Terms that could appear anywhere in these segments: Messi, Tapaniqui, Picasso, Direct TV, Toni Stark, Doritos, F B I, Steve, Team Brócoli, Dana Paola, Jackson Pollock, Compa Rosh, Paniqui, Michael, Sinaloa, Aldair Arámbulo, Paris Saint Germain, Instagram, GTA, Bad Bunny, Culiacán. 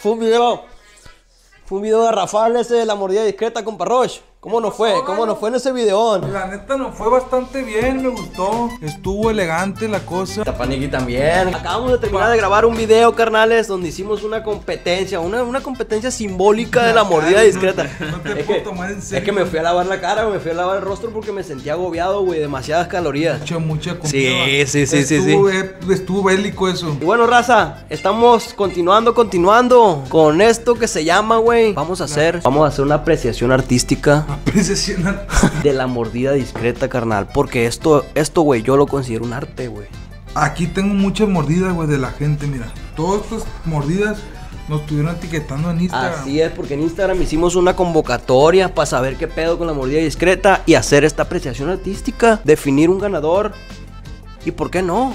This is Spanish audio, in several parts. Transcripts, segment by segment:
Fue un video garrafal ese de la mordida discreta, compa Rosh. ¿Cómo nos fue en ese video? La neta nos fue bastante bien, me gustó. Estuvo elegante la cosa. Tapaniqui también. Acabamos de terminar de grabar un video, carnales, donde hicimos una competencia, una competencia simbólica de la mordida discreta. No te puedo tomar en serio. Es que me fui a lavar la cara, me fui a lavar el rostro porque me sentía agobiado, güey, demasiadas calorías. Mucha comida. Sí. Estuvo bélico eso. Y bueno, raza, estamos continuando con esto que se llama, güey. Vamos a hacer una apreciación artística. De la mordida discreta, carnal. Porque esto, güey, yo lo considero un arte, güey. Aquí tengo muchas mordidas, güey, de la gente, mira. Todas estas mordidas nos estuvieron etiquetando en Instagram. Así es, porque en Instagram hicimos una convocatoria para saber qué pedo con la mordida discreta y hacer esta apreciación artística, definir un ganador y, ¿por qué no?,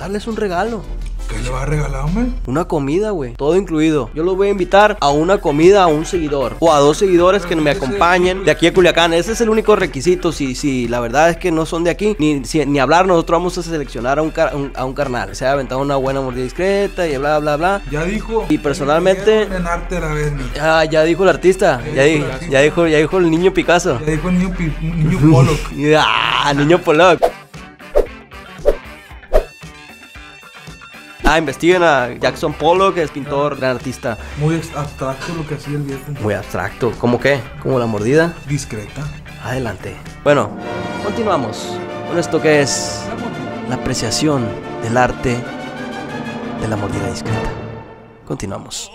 darles un regalo. ¿Qué le vas a regalar, hombre? Una comida, güey. Todo incluido. Yo los voy a invitar a una comida a un seguidor o a dos seguidores que me acompañen de aquí a Culiacán. Ese es el único requisito. Si la verdad es que no son de aquí, ni hablar, nosotros vamos a seleccionar a un carnal. Se ha aventado una buena mordida discreta y bla, bla, bla. Ya dijo. Y personalmente. En arte la vez, ya dijo el artista. Ya dijo el niño Picasso. Ya dijo el niño Pollock. Niño Pollock. Investiguen a Jackson Pollock, que es pintor, gran artista. Muy abstracto lo que hacía el viejo. Muy abstracto. ¿Cómo qué? ¿Como la mordida discreta? Adelante. Bueno, continuamos con esto que es la apreciación del arte de la mordida discreta. Continuamos.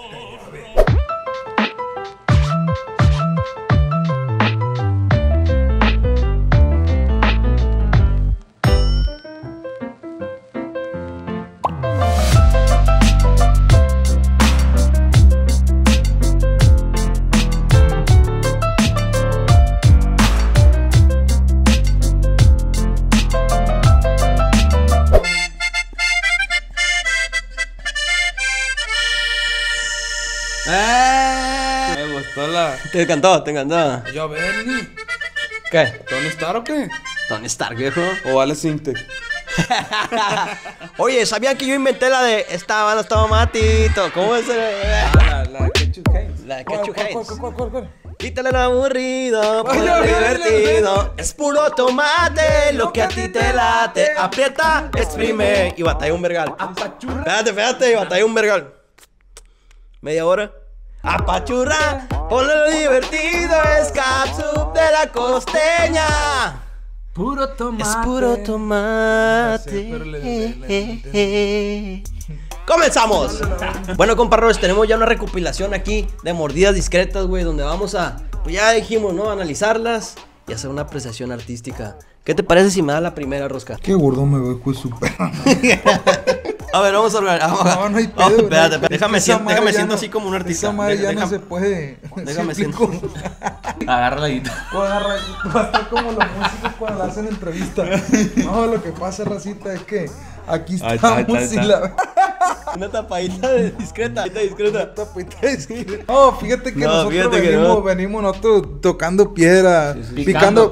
Me gustó la... Te encantó. Yo, Bernie. ¿Qué? ¿Toni Stark o qué? Toni Stark, viejo. O Alex Sintek. Oye, ¿sabían que yo inventé la de estaba matito? ¿Cómo es? La Ketchup Haynes. ¿Cuál? Quítale lo aburrido, ponle divertido. Es puro tomate, lo que a ti te late. Aprieta, exprime y batalla un vergal. Espérate, y batalla un vergal. Media hora. Apachurra, ponle lo divertido, es capsup de la costeña. Puro tomate. Es puro tomate. ¡Comenzamos! Bueno, compa Rosh, tenemos ya una recopilación aquí de mordidas discretas, güey, donde vamos a, pues ya dijimos, ¿no?, analizarlas y hacer una apreciación artística. ¿Qué te parece si me da la primera, Rosca? Qué gordo me veo, pues súper. A ver, vamos a hablar. No hay pedo. Espérate. Déjame siendo así como un artista. Esa madre ya no se puede. Déjame siendo. Agarra la guitarra. Va a estar como los músicos cuando hacen entrevistas. No, lo que pasa, racita, es que aquí estamos y la... Una tapadita discreta. No, fíjate que nosotros venimos nosotros tocando piedra, picando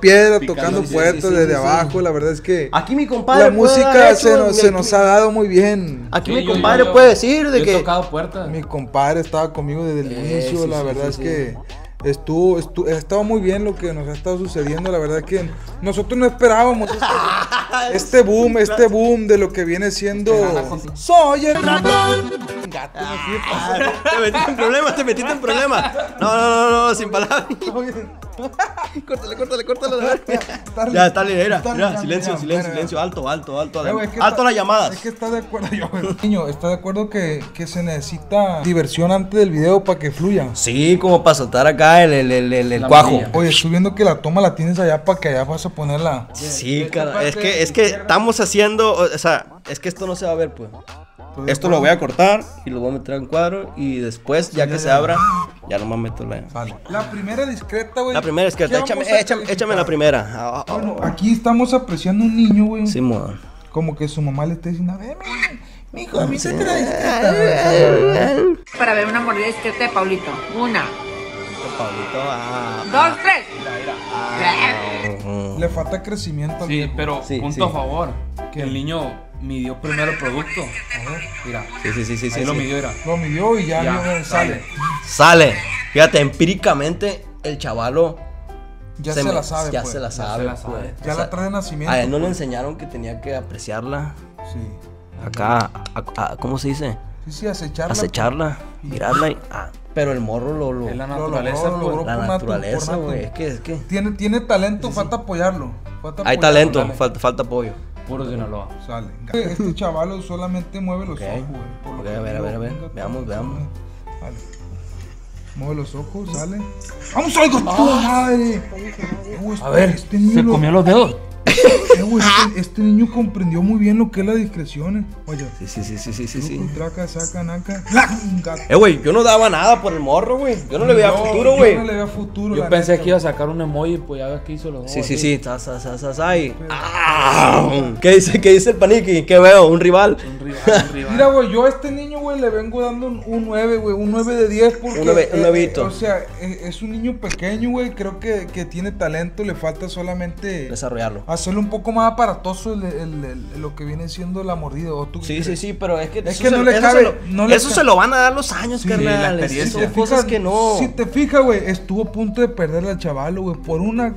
piedra, tocando puertos desde abajo. La verdad es que aquí mi compadre, la música se nos ha dado muy bien. Aquí mi compadre puede decir de que he tocado puertas. Mi compadre estaba conmigo desde el inicio. La verdad es que estaba muy bien lo que nos ha estado sucediendo. La verdad es que nosotros no esperábamos este boom de lo que viene siendo. Soy el dragón. Gato, te metiste en problemas, No, sin palabras. Córtale. Ya está ligera. Silencio. Alto las llamadas. Es que está de acuerdo. Niño, está de acuerdo que se necesita diversión antes del video para que fluya. Sí, como para soltar acá el cuajo. Oye, estoy viendo que la toma la tienes allá para que allá vas a ponerla. Sí, cara. Es que estamos haciendo, o sea, es que esto no se va a ver, pues. Esto lo voy a cortar y lo voy a meter en cuadro y después, ya que se abra, ya nomás meto la... Vale. La primera discreta, güey. La primera discreta, échame la primera. Bueno, aquí estamos apreciando a un niño, güey. Sí, moda. Como que su mamá le está diciendo, a ver, mijo, a mí se te la discreta. Para ver una mordida discreta de Paulito. Una. Paulito, dos, tres. Le falta crecimiento al... Sí, pero punto a favor, que el niño... midió primero el producto. Mira. Sí. Ahí lo midió, mira. Lo midió y ya sale. Fíjate, empíricamente el chavalo ya se la sabe. Ya se la sabe. Ya la trae de nacimiento. A él no le enseñaron que tenía que apreciarla. Sí. Acá, ¿cómo se dice? Sí, acecharla. Acecharla, mirarla y... pero el morro lo es la naturaleza, logró la naturaleza, güey. Es que tiene talento, sí. Falta apoyarlo. Hay talento, falta apoyo. Puro Sinaloa. Sale. Este chavalo solamente mueve los ojos, güey. A ver. Veamos. Vale. Mueve los ojos, sale. ¡Vamos, algo! ¡Madre! A ver, este niño se comió los dedos. Este niño comprendió muy bien lo que es la discreción. Oye, sí. Traca, saca, naca. Güey, yo no daba nada por el morro, güey. Yo no le veía futuro, güey. Yo pensé que iba a sacar un emoji, pues ya ves que hizo los dos. Sí. ¿Qué dice el Paniqui? ¿Qué veo? ¿Un rival? Un rival. Mira, güey, yo a este niño, güey, le vengo dando un 9, güey. Un 9 de 10 porque... Un 9. O sea, es un niño pequeño, güey. Creo que tiene talento. Le falta solamente... desarrollarlo. Hacerlo un poco más aparatoso lo que viene siendo la mordida. ¿O tú sí, pero es que, no le cabe. Se lo van a dar los años, carnal. Si te fijas, güey, estuvo a punto de perder al chaval, güey, por un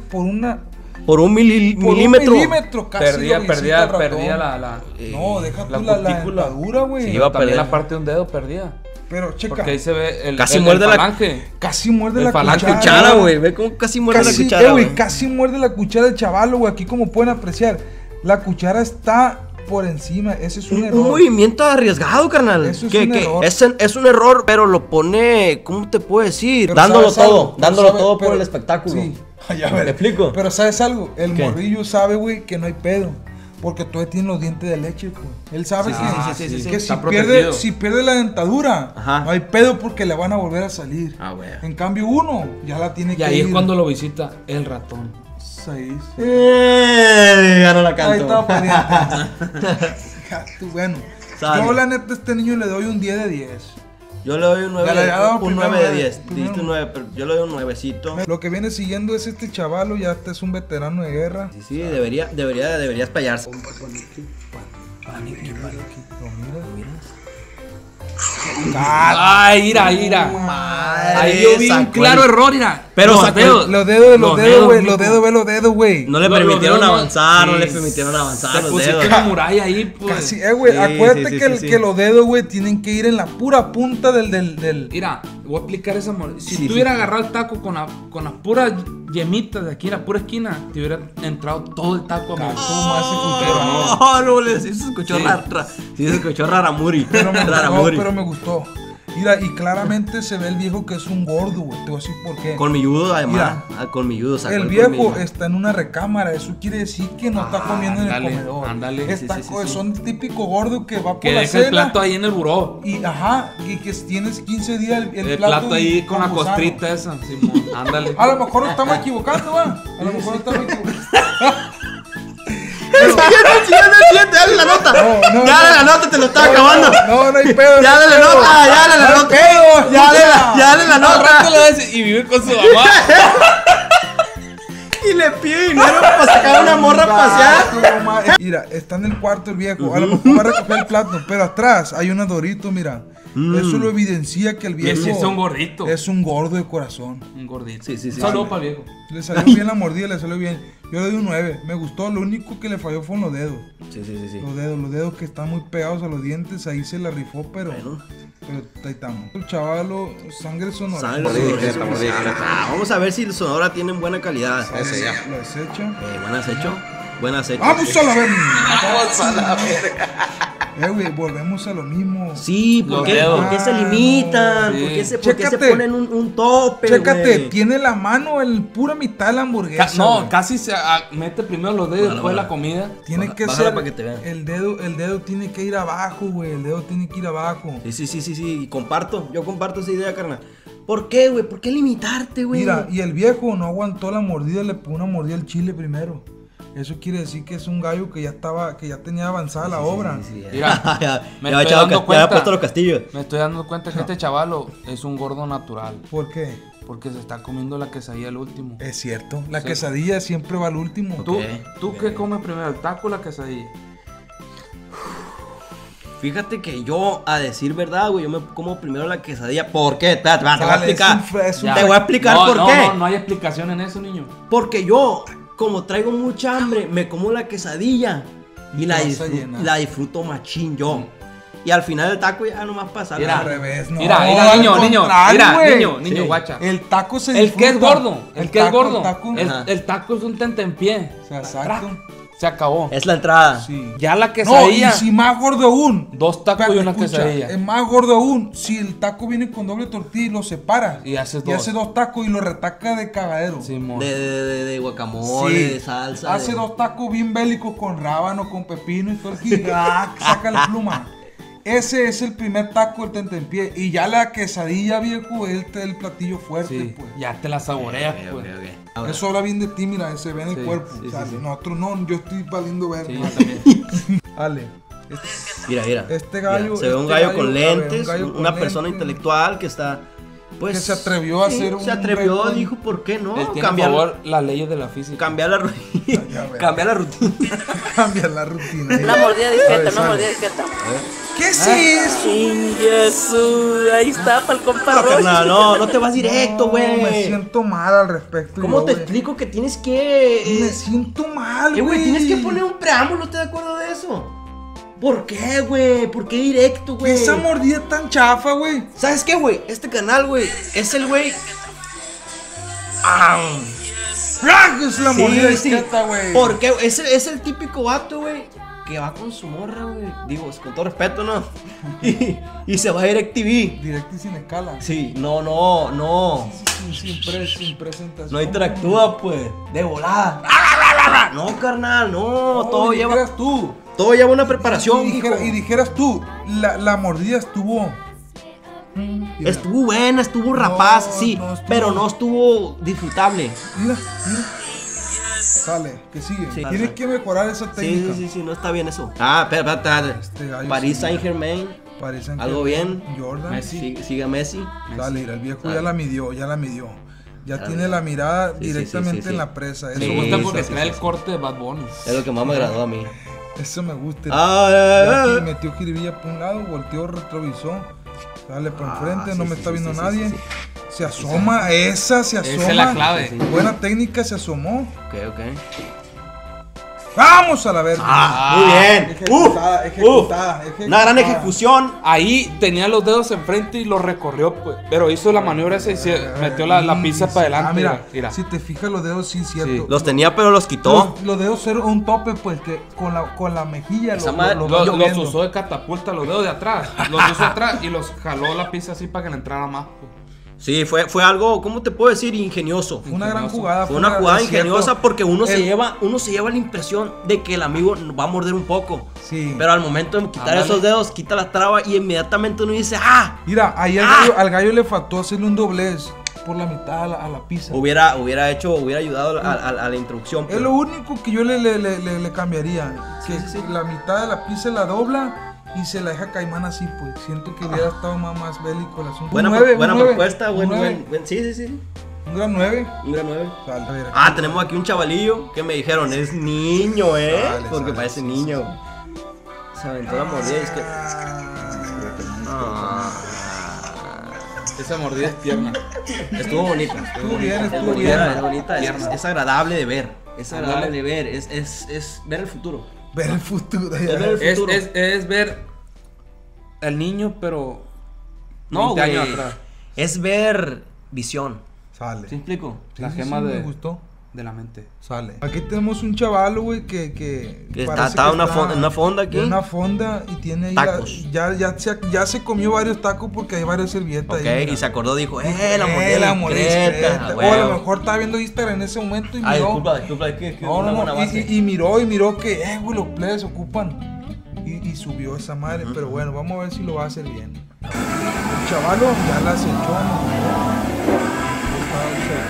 milímetro casi. Perdía la... No, deja tú la dentadura, güey. Sí, iba a perder la parte de un dedo, perdía. Pero checa, porque ahí se ve casi muerde la cuchara, güey. Ve cómo casi muerde la cuchara, güey. Casi muerde la cuchara el chavalo, güey. Aquí como pueden apreciar, la cuchara está por encima. Ese es un error. Un movimiento arriesgado, carnal. Es un error, pero lo pone, ¿cómo te puedo decir? Pero dándolo todo por el espectáculo. Sí. Ya ves. ¿Te explico? Pero ¿sabes algo? El morrillo sabe, güey, que no hay pedo. Porque todavía tiene los dientes de leche, güey. Él sabe que si pierde la dentadura, no hay pedo porque le van a volver a salir. En cambio uno ya la tiene que ir. Y ahí es cuando lo visita el ratón. Ya no la canto. Ahí estaba pendiente. Bueno, yo la neta a este niño le doy un 10 de 10. Yo le doy un 9 de 10. Dijiste un 9, pero yo le doy un 9cito. Lo que viene siguiendo es este chavalo, ya este es un veterano de guerra. Sí, debería espallarse. Ay, mira. Ahí yo vi un claro error, mira. Pero sacó los dedos, güey. No le permitieron avanzar, Se pusieron una muralla ahí, pues. Casi, güey. Sí, acuérdate que los dedos, güey, tienen que ir en la pura punta del... Mira, voy a explicar esa mole. Si tú hubieras agarrado el taco con las puras yemitas de aquí, la pura esquina, te hubiera entrado todo el taco a morir. Sí se escuchó rara. Sí se escuchó raramuri. Pero me gustó. Mira, y claramente se ve el viejo que es un gordo, güey. Te voy a decir por qué. Colmilludo, además. Colmilludo, sacó el viejo colmillo. Está en una recámara. Eso quiere decir que no está comiendo en el comedor. Son típico gordo que va por la cena. Que deja el plato ahí en el buró. Y que tienes 15 días el plato ahí con la costrita esa. Simón, ándale. A lo mejor no estamos equivocando, güey. A lo mejor no estamos equivocando. Ya dale la nota. Te lo estaba acabando. No hay pedo. Ya dale la nota. Y vive con su mamá. Y le pide dinero para sacar a una morra a pasear. Mira, está en el cuarto el viejo. A lo mejor va a recoger el plato. Pero atrás hay unos doritos, mira. Eso lo evidencia que el viejo es un gordito. Es un gordo de corazón. Un gordito. Sí. Saludos para el viejo. Le salió bien la mordida, le salió bien. Yo le doy un 9. Me gustó. Lo único que le falló fueron los dedos. Sí. Los dedos que están muy pegados a los dientes. Ahí se la rifó, pero... Bueno. Pero ahí estamos. El chavalo, sangre sonora. Vamos a ver si el sonora tiene buena calidad. Lo desecho. Buen acecho. ¡Vamos a la verga! Güey, volvemos a lo mismo. Sí, ¿por qué se limitan? Sí. ¿Por qué se ponen un tope? Chécate, wey. Tiene la mano en pura mitad de la hamburguesa. Casi se mete primero los dedos, después la comida. Tiene que ser para que te vean. El dedo tiene que ir abajo, güey. El dedo tiene que ir abajo. Sí. Y yo comparto esa idea, carnal. ¿Por qué, güey? ¿Por qué limitarte, güey? Mira, y el viejo no aguantó la mordida, le puso una mordida al chile primero. Eso quiere decir que es un gallo que ya tenía avanzada la obra. Sí. Mira, me estoy dando cuenta que este chavalo es un gordo natural. ¿Por qué? Porque se está comiendo la quesadilla al último. Es cierto, la quesadilla siempre va al último. ¿Tú qué comes primero, el taco o la quesadilla? Fíjate que yo, a decir verdad, güey, yo me como primero la quesadilla. ¿Por qué? Te voy a explicar. Te voy a explicar por qué. No hay explicación en eso, niño. Porque yo, como traigo mucha hambre, me como la quesadilla y la disfruto machín yo. Y al final el taco ya nomás pasa. Mira, al revés, no. Mira, niño, guacha. El taco se disfruta. El que es gordo. El taco es un tentempié. Exacto. Se acabó. Es la entrada. Sí. Ya la quesadilla. No, y si más gordo aún. Dos tacos y una quesadilla. Es más gordo aún. Si el taco viene con doble tortilla y lo separa. Y hace dos tacos y lo retaca de cagadero. Sí, de guacamole, sí. De salsa. Hace dos tacos bien bélicos con rábano, con pepino y todo el gigante. Saca la pluma. Ese es el primer taco del tentempié. Y ya la quesadilla, viejo, es el platillo fuerte, sí, pues. Ya te la saboreas, okay. Eso habla bien de ti, mira, se ve en el cuerpo. Sí, o sea, sí. Nosotros no, yo estoy valiendo verde. Sí, Ale. Mira. Este gallo. Mira, se ve un gallo con lentes, una persona intelectual que está. Pues, que se atrevió a hacer un. Se atrevió, dijo, ¿por qué no? Cambiar las leyes de la física. Cambiar la rutina. Una mordida discreta, ¿Qué es eso? Jesús, ahí está para el compa Rosh. No te vas directo, güey. Me siento mal al respecto. ¿Cómo te explico que tienes que? Me siento mal, güey. Tienes que poner un preámbulo, ¿te de acuerdo de eso? ¿Por qué, güey? ¿Por qué directo, güey? Esa mordida tan chafa, güey. ¿Sabes qué, güey? Este canal, güey, es el güey. Es la mordida discreta, güey. ¿Por qué? Es el típico vato, güey, que va con su morra, güey. Digo, con todo respeto, ¿no? Y se va a Direct TV. Directo y sin escala. Sí, no. Sin presentación. No interactúa, pues. De volada. No, carnal, no. Todo lleva tú. Todo lleva una preparación. Y dijeras tú, la mordida estuvo. Estuvo buena, estuvo rapaz, sí. Pero no estuvo disfrutable. Mira. Sale, que sigue. Sí, tienes que mejorar esa técnica. Sí, no está bien eso. Espera. Paris Saint Germain. Algo bien. Jordan. Messi. Sigue a Messi. Dale, el viejo ya la midió. Ya tiene la mirada directamente en la presa. Eso me gusta porque trae el corte de Bad Bunny. Es lo que más me agradó a mí. Eso me gusta. Ya metió jiribilla por un lado, volteó retrovisor. Dale por enfrente, no me está viendo nadie. Se asoma, se asoma. Esa es la clave. Buena técnica, se asomó. Ok. ¡Vamos a la verga! Muy bien. Ejecutada. Una gran ejecución. Ahí tenía los dedos enfrente y los recorrió, pues. Pero hizo la maniobra esa y se metió la pizza para adelante. Mira. Si te fijas los dedos, sí, cierto. Sí. Los tenía, pero los quitó. Los dedos eran un tope, pues, que con la mejilla. Los usó de catapulta, los dedos de atrás. Los usó atrás y los jaló la pizza así para que le entrara más, pues. Sí, fue algo, ¿cómo te puedo decir? Ingenioso. Una gran jugada. Fue una jugada ingeniosa porque uno se lleva la impresión de que el amigo va a morder un poco. Sí. Pero al momento de quitar esos dedos, quita la traba y inmediatamente uno dice, ¡ah! Mira, ahí al gallo le faltó hacerle un doblez por la mitad a la pizza. Hubiera ayudado a la introducción. Pero... Es lo único que yo le cambiaría. Que la mitad de la pizza la dobla. Y se la deja caimán así, pues. Siento que hubiera estado más bélico el asunto. Buena propuesta. Sí. Un gran 9. Sale. Tenemos aquí un chavalillo que me dijeron, es niño, porque parece niño. Se aventó la mordida. Es que... Esa mordida es tierna. Estuvo bonita. Estuvo bonita. Es agradable de ver. Es ver el futuro. Es ver al niño, pero no, güey. Es ver visión. Sale. ¿Te explico? La gema me gustó. De la mente. Sale. Aquí tenemos un chaval, güey, que está en una fonda aquí. En una fonda y tiene ahí tacos. Ya se comió varios tacos porque hay varios servilletas. Ok, ahí, y se acordó, dijo, la mordida. O a lo mejor estaba viendo Instagram en ese momento y miró. Y miró que, güey, los plebes ocupan. Y subió esa madre, pero bueno, vamos a ver si lo va a hacer bien. El chavalo ya la acechó.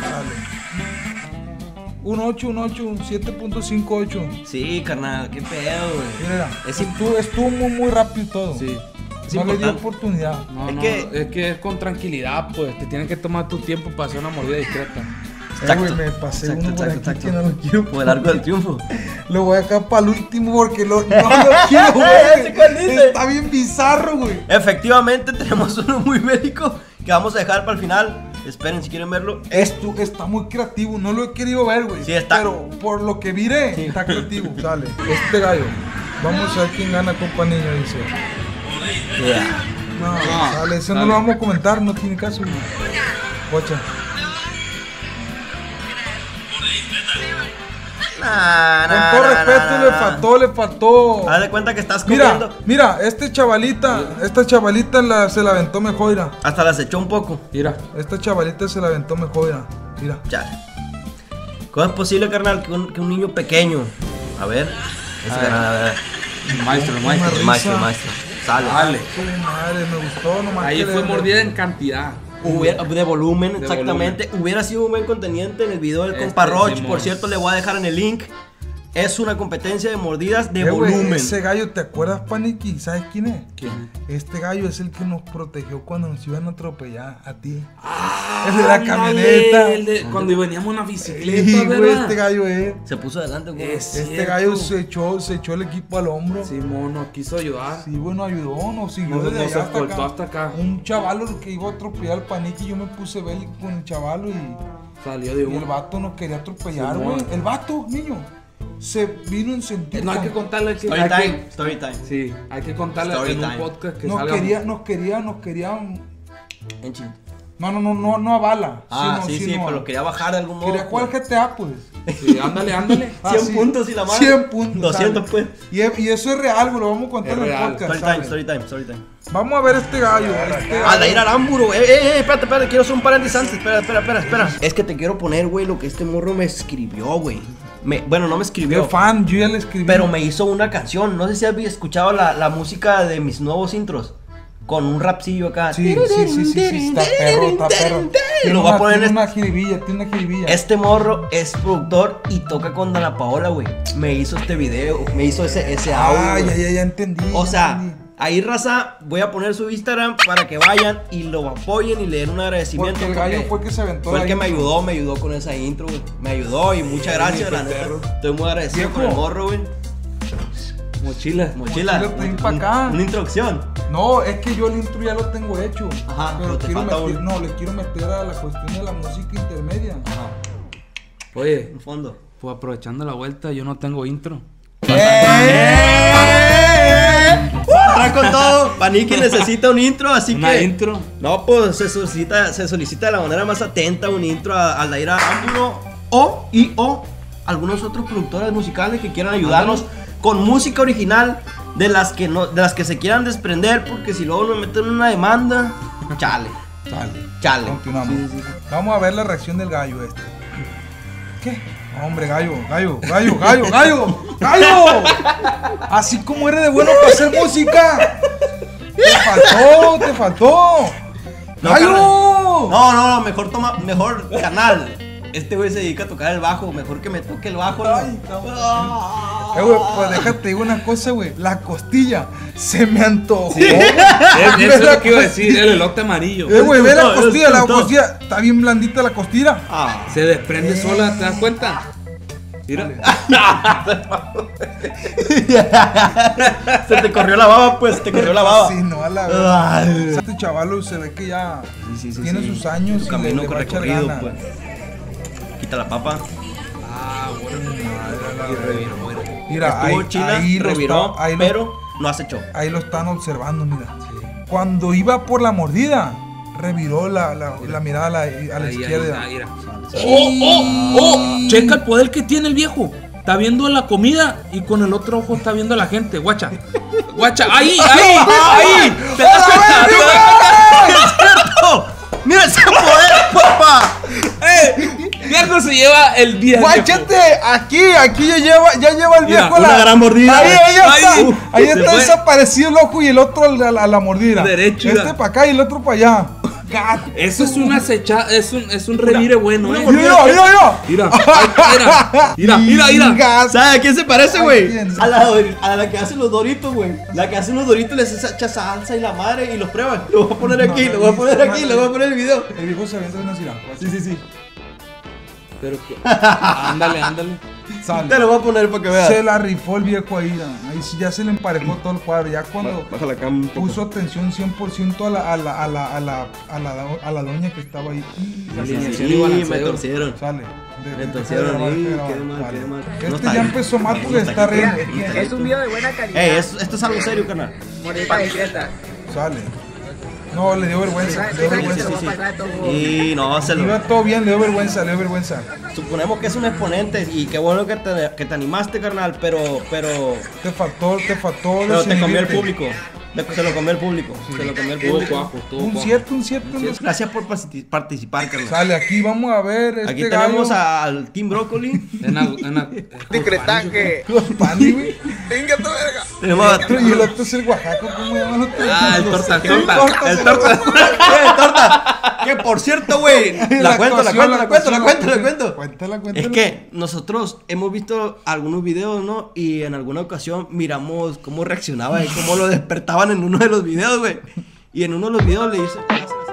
Sale. Un 7.58. Sí, carnal, qué pedo, güey. Mira, estuvo muy rápido todo. Sí. No le dio oportunidad. Es que es con tranquilidad, pues. Te tienes que tomar tu tiempo para hacer una mordida discreta. Exacto. Me pasé exacto, uno por exacto, aquí exacto. Que no lo quiero. Por el arco del triunfo. Lo voy a dejar para el último porque no lo quiero, güey. Está bien bizarro, güey. Efectivamente, tenemos uno muy médico que vamos a dejar para el final. Esperen si quieren verlo. Esto está muy creativo. No lo he querido ver, güey. Sí, está. Pero por lo que viré, sí. Está creativo. Sale. Este gallo. Vamos a ver quién gana, compa niño, dice. Yeah. No, sale. Eso no lo vamos a comentar. No tiene caso, güey. Pocha. Con todo respeto, le faltó. Haz de cuenta que estás comiendo. Mira, esta chavalita se la aventó mejor, mira. Hasta las echó un poco. Mira, esta chavalita se la aventó mejor, mira. Mira. Chale. ¿Cómo es posible, carnal, que un niño pequeño? A ver. Maestro. Sale. Madre, me gustó, no mames. Ahí fue mordida en cantidad. De volumen, de exactamente volumen. Hubiera sido un buen conteniente en el video del Compa Rosh. Por cierto, le voy a dejar en el link. Es una competencia de mordidas de volumen. Ese gallo, ¿te acuerdas, Paniqui? ¿Sabes quién es? ¿Quién? Este gallo es el que nos protegió cuando nos iban a atropellar a ti. Ah, el de la camioneta. Cuando veníamos en una bicicleta, sí, güey, este gallo es. Se puso adelante, güey. Este gallo se echó el equipo al hombro. Sí, mono, quiso ayudar. Sí, bueno, ayudó, nos siguió desde allá hasta acá. Un chavalo que iba a atropellar al Paniqui, yo me puse bélico con el chavalo y salió de uno. El vato nos quería atropellar, güey. Sí, el vato, niño. Se vino en sentido. No hay que contarle que story time. Sí, hay que contarle en un podcast que nos querían. No a bala. Ah, sino, sí, pero lo quería bajar de algún modo. Quería cuál GTA, pues. Sí, ándale. 100 puntos y la mano. 100 puntos. 200, pues. Y eso es real, güey. Lo vamos a contar en el podcast. Story time. Vamos a ver este gallo. Aldair Arámbulo. Espérate. Quiero hacer un paréntesis antes. Espera. Es que te quiero poner, güey, lo que este morro me escribió, güey. Bueno, no me escribió. Yo fan, yo ya le escribí. Pero me hizo una canción. No sé si habéis escuchado la música de mis nuevos intros. Con un rapcillo acá. Sí. Está perro. Lo va a poner. Tiene una jiribilla. Este morro es productor y toca con Dana Paola, güey. Me hizo este video. Me hizo ese audio. Ah, ya entendí. O sea. Ahí, raza, voy a poner su Instagram para que vayan y lo apoyen y le den un agradecimiento. Porque el gallo fue el que se aventó. Fue el que me ayudó con esa intro, güey. Me ayudó y muchas gracias, la neta. Estoy muy agradecido con el morro, güey. Mochila. Una introducción. No, es que yo el intro ya lo tengo hecho. Ajá, pero te falta uno. No, le quiero meter a la cuestión de la música intermedia. Ajá. Oye, en fondo. Pues aprovechando la vuelta, yo no tengo intro. Está con todo. Paniqui necesita un intro, así que intro. No, pues se solicita de la manera más atenta un intro a Aldair Arámbulo o algunos otros productores musicales que quieran ayudarnos con música original de las que se quieran desprender, porque si luego nos meten una demanda, chale. Continuamos. Sí. Vamos a ver la reacción del gallo este. ¿Qué? Hombre, gallo. Así como eres de bueno para hacer música. Te faltó. No, gallo. No, mejor canal. Este güey se dedica a tocar el bajo, mejor que me toque el bajo. Ay, no. Güey, pues déjate digo una cosa, güey. La costilla se me antojó. Sí. Eso es lo que iba a decir, el elote amarillo. Güey, ve la costilla. Está bien blandita la costilla. Ah. Se desprende sola, ¿te das cuenta? Mira. Se te corrió la baba, pues, Sí, no, a la verdad. Este chavalo se ve que ya tiene sus años. Su camino recorrido, pues. Quita la papa. Ah, bueno. Mira, ahí reviró, pero no acechó. Ahí lo están observando, mira. Sí. Cuando iba por la mordida, reviró la mirada a la izquierda. Checa el poder que tiene el viejo. Está viendo la comida y con el otro ojo está viendo a la gente. Guacha. Ahí. ¡Te das cuenta! ¡Mira ese poder, papá! Viejo se lleva el viejo. Guáchate, aquí ya lleva el viejo. Mira, una gran mordida. Ahí está desaparecido el ojo y el otro a la mordida. Derecho. Este para acá y el otro para allá. Eso es una acechada, es un revire bueno, ¿eh? Mira. ¿Sabes a quién se parece, güey? A la que hacen los doritos, güey. La que hacen los doritos les echa salsa y la madre y los prueban. Lo voy a poner aquí, lo voy a poner en el video. El viejo se avienta una cirada. Sí. Pero que... ándale, ándale. Sale. Te lo voy a poner para que veas. Se la rifó el viejo ahí, ahí ya se le emparejó todo el cuadro. Ya cuando puso atención 100% a la doña que estaba ahí. Sí, me torcieron. Sale. Me torcieron ahí, qué mal, qué mal. Este ya empezó mal porque está riendo. Es un video de buena calidad. Esto es algo serio, carnal. Morita discreta. Sale. No, le dio vergüenza, le dio vergüenza. Y no, se lo... Iba todo bien, le dio vergüenza, le dio vergüenza. Suponemos que es un exponente y qué bueno que te animaste, carnal, pero... Te faltó... Pero te comió el público. Se lo comió el público, sí. Se lo comió el público. Un 7. Gracias por participar, Carlos. Sale, aquí vamos a ver este. Aquí tenemos al Team Brócoli. Decretaje. Venga, tu verga. Y el otro es el Oaxaco. ¿Cómo llaman los tres? Ah, el torta. El torta. El torta. Que por cierto, güey. La cuento. Es que nosotros hemos visto algunos videos, ¿no? Y en alguna ocasión miramos cómo reaccionaba y cómo lo despertaba en uno de los videos, güey. Y en uno de los videos le dice...